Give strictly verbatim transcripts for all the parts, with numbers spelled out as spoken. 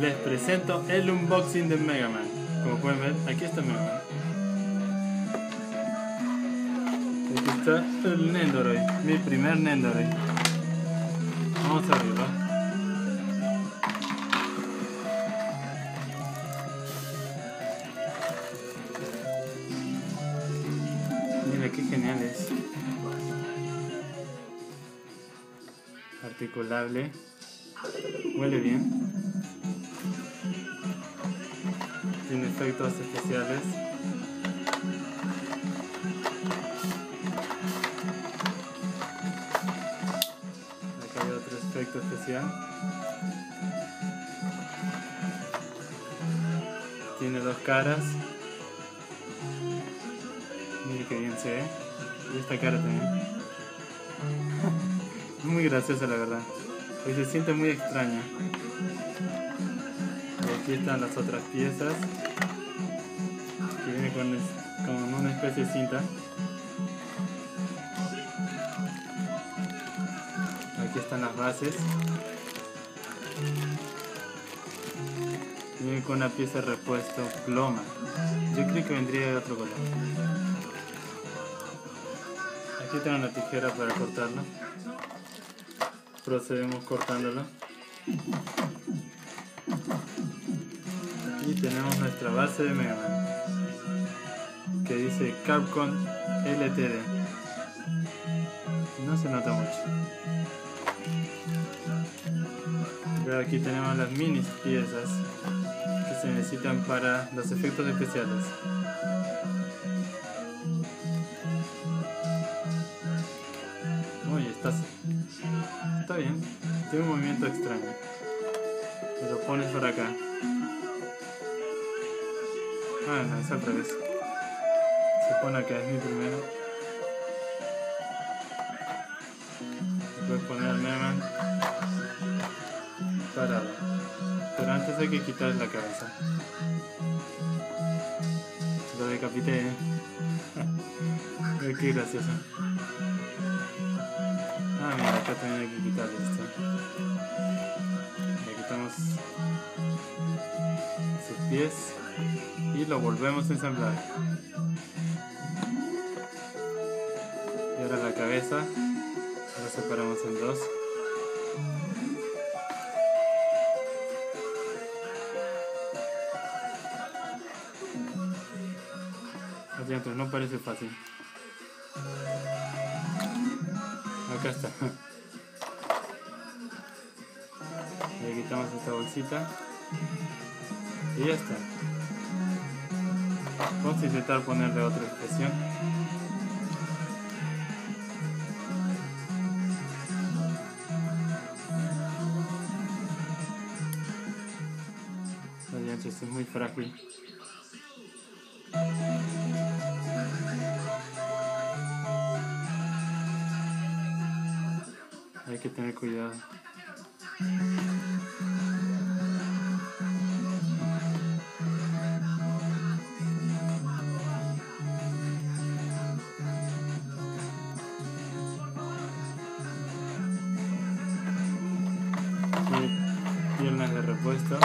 les presento el unboxing de Mega Man. Como pueden ver, aquí está Mega Man. Aquí está el Nendoroid, mi primer Nendoroid. Vamos a abrirlo. Mira qué genial es. Articulable. Huele bien. Tiene efectos especiales. Acá hay otro efecto especial. Tiene dos caras. Miren que bien se ve. Y esta cara también. Muy graciosa, la verdad. Y se siente muy extraña. Y aquí están las otras piezas, que viene con, es, con una especie de cinta. Aquí están las bases. Viene con una pieza de repuesto ploma. Yo creo que vendría de otro color. Aquí tengo una tijera para cortarla. Procedemos cortándola. Y tenemos nuestra base de Mega Man, que dice Capcom L T D. No se nota mucho. Pero aquí tenemos las mini piezas que se necesitan para los efectos especiales. Uy, estás... Está bien, tiene un movimiento extraño. Te lo pones por acá. Ah, no, es al revés. Se pone acá, es mi primero. Voy a poner al Mega Man parado. Pero antes hay que quitarle la cabeza. Lo decapité, ¿eh? Qué gracioso. Ah, mira, acá también hay que quitar esto. Le quitamos sus pies y lo volvemos a ensamblar. Y ahora la cabeza, la separamos en dos. Hacia adentro, no parece fácil. Acá está. Le quitamos esta bolsita y ya está. Vamos a intentar ponerle otra expresión. Oye, esto es muy frágil. Hay que tener cuidado. Y piernas de repuesto.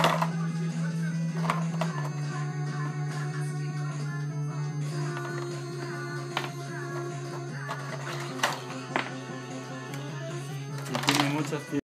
Muchas gracias.